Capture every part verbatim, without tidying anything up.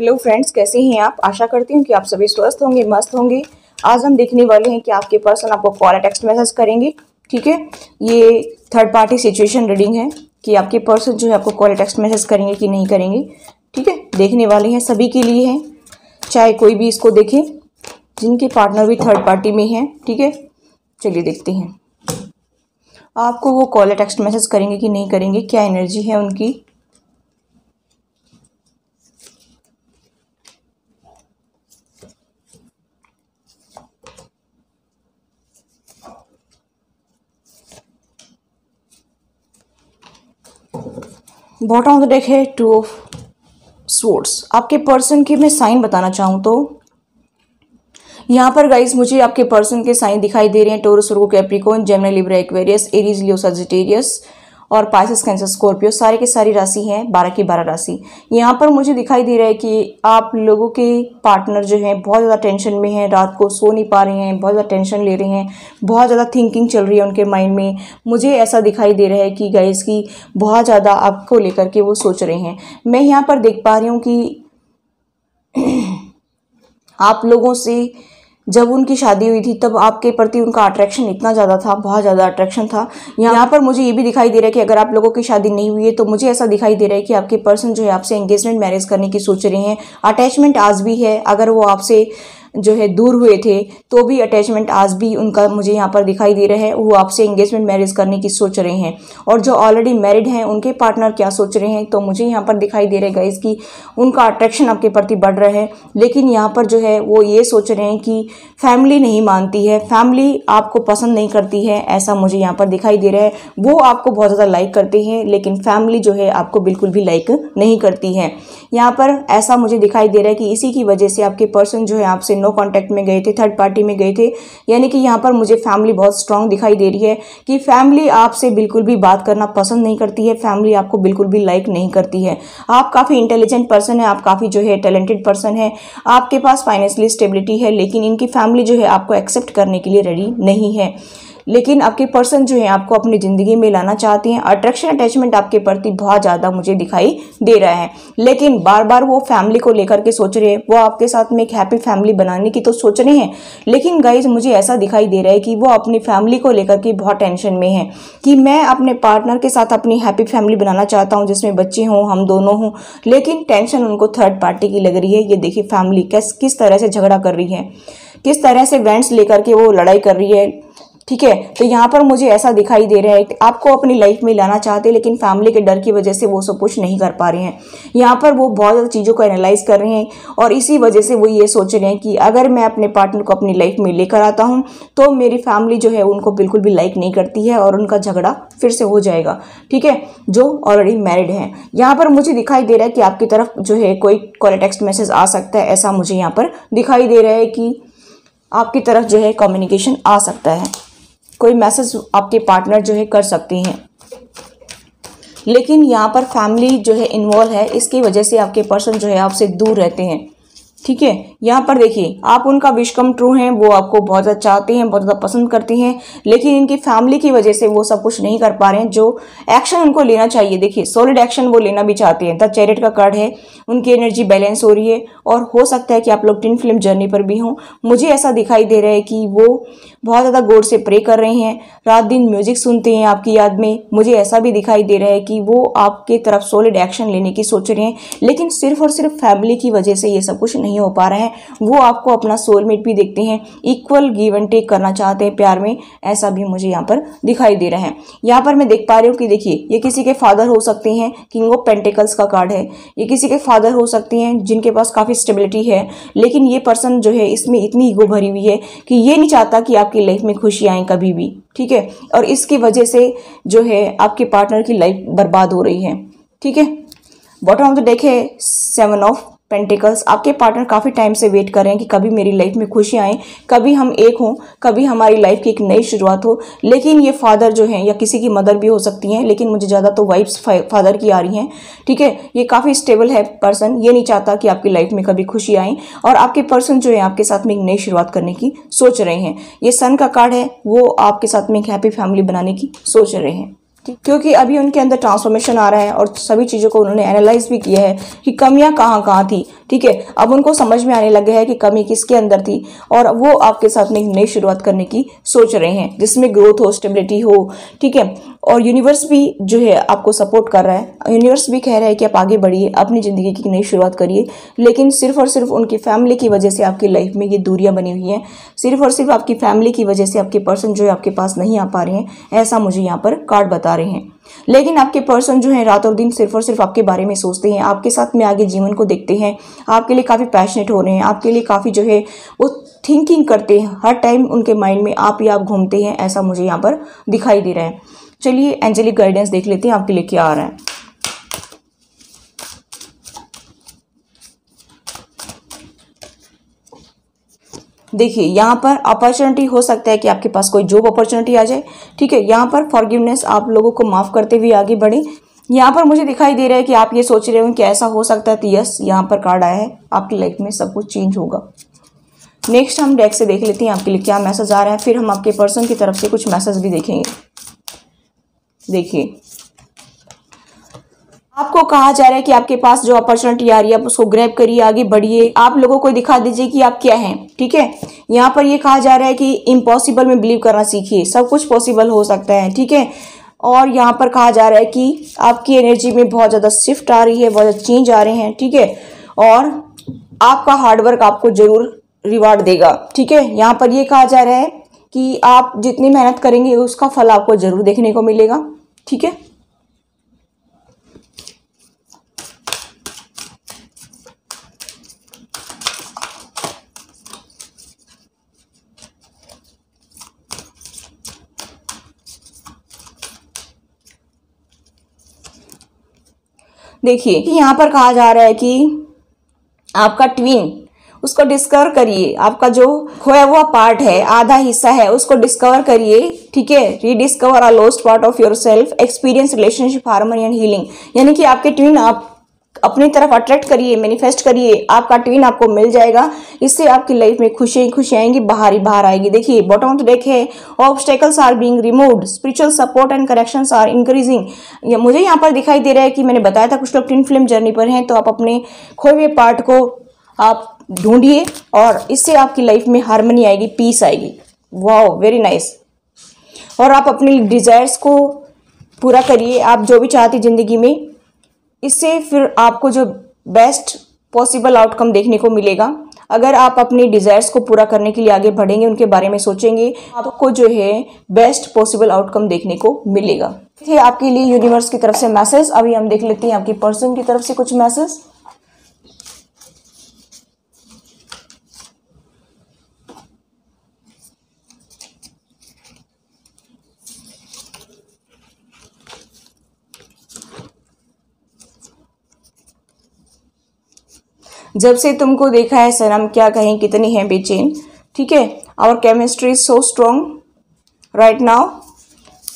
Hello friends, कैसे हैं आप। आशा करती हूँ कि आप सभी स्वस्थ होंगे, मस्त होंगे। आज हम देखने वाले हैं कि आपके पर्सन आपको कॉल या टेक्स्ट मैसेज करेंगे। ठीक है, ये थर्ड पार्टी सिचुएशन रीडिंग है कि आपके पर्सन जो है आपको कॉल या टेक्स्ट मैसेज करेंगे कि नहीं करेंगे। ठीक है, देखने वाले हैं, सभी के लिए है, चाहे कोई भी इसको देखे, जिनके पार्टनर भी थर्ड पार्टी में हैं। ठीक है, चलिए देखते हैं आपको वो कॉल या टेक्स्ट मैसेज करेंगे कि नहीं करेंगे, क्या एनर्जी है उनकी। बॉटम ऑफ द डेक है टू ऑफ स्वॉर्ड्स। आपके पर्सन के मैं साइन बताना चाहूँ तो यहाँ पर गाइस मुझे आपके पर्सन के साइन दिखाई दे रहे हैं Taurus, Virgo, Capricorn, Gemini, Libra, Aquarius, Aries, Leo, Sagittarius और पाइसेस, कैंसर, स्कॉर्पियो। सारे के सारी राशि हैं, बारह की बारह राशि। यहाँ पर मुझे दिखाई दे रहा है कि आप लोगों के पार्टनर जो हैं बहुत ज़्यादा टेंशन में हैं, रात को सो नहीं पा रहे हैं, बहुत ज़्यादा टेंशन ले रहे हैं, बहुत ज़्यादा थिंकिंग चल रही है उनके माइंड में। मुझे ऐसा दिखाई दे रहा है कि गाइस की बहुत ज़्यादा आपको लेकर के वो सोच रहे हैं। मैं यहाँ पर देख पा रही हूँ कि आप लोगों से जब उनकी शादी हुई थी तब आपके प्रति उनका अट्रैक्शन इतना ज़्यादा था, बहुत ज़्यादा अट्रैक्शन था। यहाँ पर मुझे ये भी दिखाई दे रहा है कि अगर आप लोगों की शादी नहीं हुई है तो मुझे ऐसा दिखाई दे रहा है कि आपके पर्सन जो है आपसे एंगेजमेंट मैरिज करने की सोच रहे हैं। अटैचमेंट आज भी है, अगर वो आपसे जो है दूर हुए थे तो भी अटैचमेंट आज भी उनका मुझे यहाँ पर दिखाई दे रहा है, वो आपसे एंगेजमेंट मैरिज करने की सोच रहे हैं। और जो ऑलरेडी मैरिड हैं उनके पार्टनर क्या सोच रहे हैं, तो मुझे यहाँ पर दिखाई दे रहा है गाइस कि उनका अट्रैक्शन आपके प्रति बढ़ रहा है, लेकिन यहाँ पर जो है वो ये सोच रहे हैं कि फैमिली नहीं मानती है, फैमिली आपको पसंद नहीं करती है, ऐसा मुझे यहाँ पर दिखाई दे रहा है। वो आपको बहुत ज़्यादा लाइक करते हैं लेकिन फैमिली जो है आपको बिल्कुल भी लाइक नहीं करती है। यहाँ पर ऐसा मुझे दिखाई दे रहा है कि इसी की वजह से आपके पर्सन जो है आपसे नो कॉन्टैक्ट में गए थे, थर्ड पार्टी में गए थे। यानी कि यहाँ पर मुझे फैमिली बहुत स्ट्रांग दिखाई दे रही है कि फैमिली आपसे बिल्कुल भी बात करना पसंद नहीं करती है, फैमिली आपको बिल्कुल भी लाइक नहीं करती है। आप काफ़ी इंटेलिजेंट पर्सन है, आप काफ़ी जो है टैलेंटेड पर्सन है, आपके पास फाइनेंशियली स्टेबिलिटी है, लेकिन इनकी फैमिली जो है आपको एक्सेप्ट करने के लिए रेडी नहीं है। लेकिन आपके पर्सन जो है आपको अपनी ज़िंदगी में लाना चाहते हैं। अट्रैक्शन, अटैचमेंट आपके प्रति बहुत ज़्यादा मुझे दिखाई दे रहा है, लेकिन बार बार वो फैमिली को लेकर के सोच रहे हैं। वो आपके साथ में एक हैप्पी फैमिली बनाने की तो सोच रहे हैं, लेकिन गाइज मुझे ऐसा दिखाई दे रहा है कि वो अपनी फैमिली को लेकर के बहुत टेंशन में है कि मैं अपने पार्टनर के साथ अपनी हैप्पी फैमिली बनाना चाहता हूँ जिसमें बच्चे हों, हम दोनों हों, लेकिन टेंशन उनको थर्ड पार्टी की लग रही है। ये देखिए फैमिली किस किस तरह से झगड़ा कर रही है, किस तरह से वेंट्स लेकर के वो लड़ाई कर रही है। ठीक है, तो यहाँ पर मुझे ऐसा दिखाई दे रहा है कि आपको अपनी लाइफ में लाना चाहते हैं लेकिन फैमिली के डर की वजह से वो सब कुछ नहीं कर पा रहे हैं। यहाँ पर वो बहुत ज़्यादा चीज़ों को एनालाइज कर रहे हैं और इसी वजह से वो ये सोच रहे हैं कि अगर मैं अपने पार्टनर को अपनी लाइफ में लेकर आता हूँ तो मेरी फैमिली जो है उनको बिल्कुल भी लाइक नहीं करती है और उनका झगड़ा फिर से हो जाएगा। ठीक है, जो ऑलरेडी मैरिड हैं। यहाँ पर मुझे दिखाई दे रहा है कि आपकी तरफ जो है कोई कॉल टेक्स्ट मैसेज आ सकता है, ऐसा मुझे यहाँ पर दिखाई दे रहा है कि आपकी तरफ जो है कम्युनिकेशन आ सकता है, कोई मैसेज आपके पार्टनर जो है कर सकते हैं। लेकिन यहाँ पर फैमिली जो है इन्वॉल्व है, इसकी वजह से आपके पर्सन जो है आपसे दूर रहते हैं। ठीक है, यहाँ पर देखिए आप उनका विश कम ट्रू हैं, वो आपको बहुत ज़्यादा चाहते हैं, बहुत ज़्यादा पसंद करते हैं, लेकिन इनकी फैमिली की वजह से वो सब कुछ नहीं कर पा रहे हैं। जो एक्शन उनको लेना चाहिए, देखिए सॉलिड एक्शन वो लेना भी चाहते हैं। द चैरियट का कार्ड है, उनकी एनर्जी बैलेंस हो रही है और हो सकता है कि आप लोग टिन फिल्म जर्नी पर भी हों। मुझे ऐसा दिखाई दे रहा है कि वो बहुत ज़्यादा गौर से प्रे कर रहे हैं, रात दिन म्यूजिक सुनते हैं आपकी याद में। मुझे ऐसा भी दिखाई दे रहा है कि वो आपकी तरफ सॉलिड एक्शन लेने की सोच रहे हैं, लेकिन सिर्फ और सिर्फ फैमिली की वजह से ये सब कुछ नहीं हो पा रहा है। वो आपको अपना सोलमेट भी देखते हैं, इक्वल गिव एंड टेक करना चाहते हैं प्यार में, ऐसा भी मुझे यहाँ पर दिखाई दे रहा है। यहाँ पर मैं देख पा रही हूँ कि देखिए ये किसी के फादर हो सकते हैं, किंग ऑफ पेंटिकल्स का कार्ड है। ये किसी के फादर हो सकते हैं जिनके पास काफ़ी स्टेबिलिटी है, लेकिन ये पर्सन जो है इसमें इतनी ईगो भरी हुई है कि ये नहीं चाहता कि आपकी लाइफ में खुशी आए कभी भी। ठीक है, और इसकी वजह से जो है आपके पार्टनर की लाइफ बर्बाद हो रही है। ठीक है, बॉटम ऑफ द डेक है सेवन ऑफ पेंटिकल्स। आपके पार्टनर काफ़ी टाइम से वेट कर रहे हैं कि कभी मेरी लाइफ में खुशी आए, कभी हम एक हों, कभी हमारी लाइफ की एक नई शुरुआत हो। लेकिन ये फादर जो हैं या किसी की मदर भी हो सकती हैं, लेकिन मुझे ज़्यादा तो वाइब्स फादर की आ रही हैं। ठीक है, ये काफ़ी स्टेबल है पर्सन, ये नहीं चाहता कि आपकी लाइफ में कभी खुशी आए और आपके पर्सन जो है आपके साथ में एक नई शुरुआत करने की सोच रहे हैं। ये सन का कार्ड है, वो आपके साथ में एक हैप्पी फैमिली बनाने की सोच रहे हैं। क्योंकि अभी उनके अंदर ट्रांसफॉर्मेशन आ रहा है और सभी चीज़ों को उन्होंने एनालाइज भी किया है कि कमियां कहाँ कहाँ थी। ठीक है, अब उनको समझ में आने लगे है कि कमी किसके अंदर थी और वो आपके साथ में एक नई शुरुआत करने की सोच रहे हैं जिसमें ग्रोथ हो, स्टेबिलिटी हो। ठीक है, और यूनिवर्स भी जो है आपको सपोर्ट कर रहा है, यूनिवर्स भी कह रहा है कि आप आगे बढ़िए, अपनी ज़िंदगी की नई शुरुआत करिए। लेकिन सिर्फ और सिर्फ उनकी फैमिली की वजह से आपकी लाइफ में ये दूरियां बनी हुई हैं, सिर्फ और सिर्फ आपकी फैमिली की वजह से आपके पर्सन जो है आपके पास नहीं आ पा रहे हैं, ऐसा मुझे यहाँ पर कार्ड बता रहे हैं। लेकिन आपके पर्सन जो है रात और दिन सिर्फ और सिर्फ आपके बारे में सोचते हैं, आपके साथ में आगे जीवन को देखते हैं, आपके लिए काफ़ी पैशनेट हो रहे हैं, आपके लिए काफ़ी जो है वो थिंकिंग करते हैं, हर टाइम उनके माइंड में आप ही आप घूमते हैं, ऐसा मुझे यहाँ पर दिखाई दे रहा है। चलिए एंजेलिक गाइडेंस देख लेते हैं आपके लिए क्या आ रहा है। देखिए यहाँ पर अपॉर्चुनिटी हो सकता है कि आपके पास कोई जॉब अपॉर्चुनिटी आ जाए। ठीक है, यहाँ पर फॉरगिवनेस, आप लोगों को माफ़ करते हुए आगे बढ़े। यहाँ पर मुझे दिखाई दे रहा है कि आप ये सोच रहे हो कि ऐसा हो सकता है, तो यस यहाँ पर कार्ड आया है, आपकी लाइफ में सब कुछ चेंज होगा। नेक्स्ट हम डेक से देख लेते हैं आपके लिए क्या मैसेज आ रहा है, फिर हम आपके पर्सन की तरफ से कुछ मैसेज भी देखेंगे। देखिए आपको कहा जा रहा है कि आपके पास जो अपॉर्चुनिटी आ रही है आप उसको ग्रैब करिए, आगे बढ़िए, आप लोगों को दिखा दीजिए कि आप क्या हैं। ठीक है, यहाँ पर ये कहा जा रहा है कि इम्पॉसिबल में बिलीव करना सीखिए, सब कुछ पॉसिबल हो सकता है। ठीक है, और यहाँ पर कहा जा रहा है कि आपकी एनर्जी में बहुत ज़्यादा शिफ्ट आ रही है, बहुत ज़्यादा चेंज आ रहे हैं। ठीक है, और आपका हार्डवर्क आपको जरूर रिवार्ड देगा। ठीक है, यहाँ पर ये कहा जा रहा है कि आप जितनी मेहनत करेंगे उसका फल आपको जरूर देखने को मिलेगा। ठीक है, देखिए कि यहाँ पर कहा जा रहा है कि आपका ट्विन, उसको डिस्कवर करिए, आपका जो खोया हुआ पार्ट है, आधा हिस्सा है, उसको डिस्कवर करिए। ठीक है, rediscover a lost part of your self, experience relationship harmony and healing, यानी कि आपके ट्विन आप अपनी तरफ अट्रैक्ट करिए, मैनिफेस्ट करिए, आपका ट्विन आपको मिल जाएगा। इससे आपकी लाइफ में खुशी खुशी आएंगी, बाहर ही बाहर आएगी। देखिए बॉटम तो देखे, obstacles are being removed, spiritual support and corrections are increasing. मुझे यहाँ पर दिखाई दे रहा है कि मैंने बताया था कुछ लोग ट्विन फ्लेम जर्नी पर हैं, तो आप अपने खोए हुए पार्ट को आप ढूंढिए और इससे आपकी लाइफ में हार्मनी आएगी, पीस आएगी। Wow, very nice. और आप अपनी डिजायर्स को पूरा करिए, आप जो भी चाहते ज़िंदगी में, इससे फिर आपको जो बेस्ट पॉसिबल आउटकम देखने को मिलेगा। अगर आप अपने डिज़ायर्स को पूरा करने के लिए आगे बढ़ेंगे, उनके बारे में सोचेंगे, आपको जो है बेस्ट पॉसिबल आउटकम देखने को मिलेगा। थे आपके लिए यूनिवर्स की तरफ से मैसेज। अभी हम देख लेते हैं आपके पर्सन की तरफ से कुछ मैसेज। जब से तुमको देखा है सनम, क्या कहें, कितनी है बेचैन। ठीक है, our chemistry is so strong right now,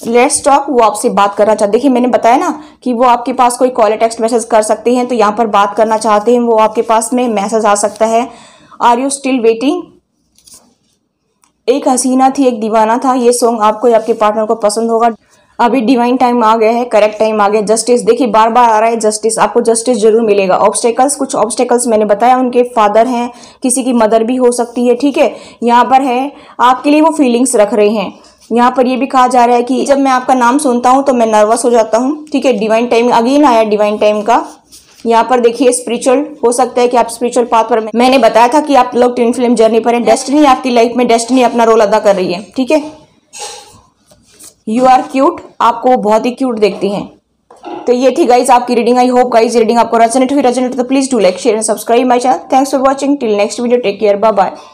let's talk. वो आपसे बात करना चाहते, देखिए मैंने बताया ना कि वो आपके पास कोई कॉल या टेक्स्ट मैसेज कर सकते हैं, तो यहाँ पर बात करना चाहते हैं, वो आपके पास में मैसेज आ सकता है। आर यू स्टिल वेटिंग, एक हसीना थी एक दीवाना था, ये सॉन्ग आपको या आपके पार्टनर को पसंद होगा। अभी डिवाइन टाइम आ गया है, करेक्ट टाइम आ गया। जस्टिस, देखिए बार बार आ रहा है जस्टिस, आपको जस्टिस जरूर मिलेगा। ऑब्स्टेकल्स, कुछ ऑब्स्टेकल्स मैंने बताया, उनके फादर हैं, किसी की मदर भी हो सकती है। ठीक है, यहाँ पर है आपके लिए वो फीलिंग्स रख रहे हैं। यहाँ पर ये भी कहा जा रहा है कि जब मैं आपका नाम सुनता हूँ तो मैं नर्वस हो जाता हूँ। ठीक है, डिवाइन टाइम अगेन आया, डिवाइन टाइम का। यहाँ पर देखिए स्पिरिचुअल, हो सकता है कि आप स्पिरिचुअल पाथ पर, मैंने बताया था कि आप लोग ट्विन फ्लेम जर्नी पर हैं। डेस्टिनी, आपकी लाइफ में डेस्टिनी अपना रोल अदा कर रही है। ठीक है, यू आर क्यूट, आपको बहुत ही क्यूट देखती हैं। तो ये थी गाइज आपकी reading. I hope guys reading आपको रेजोनेट हुई। रेजोनेट तो please do like share and subscribe my channel. Thanks for watching, till next video, take care, bye bye.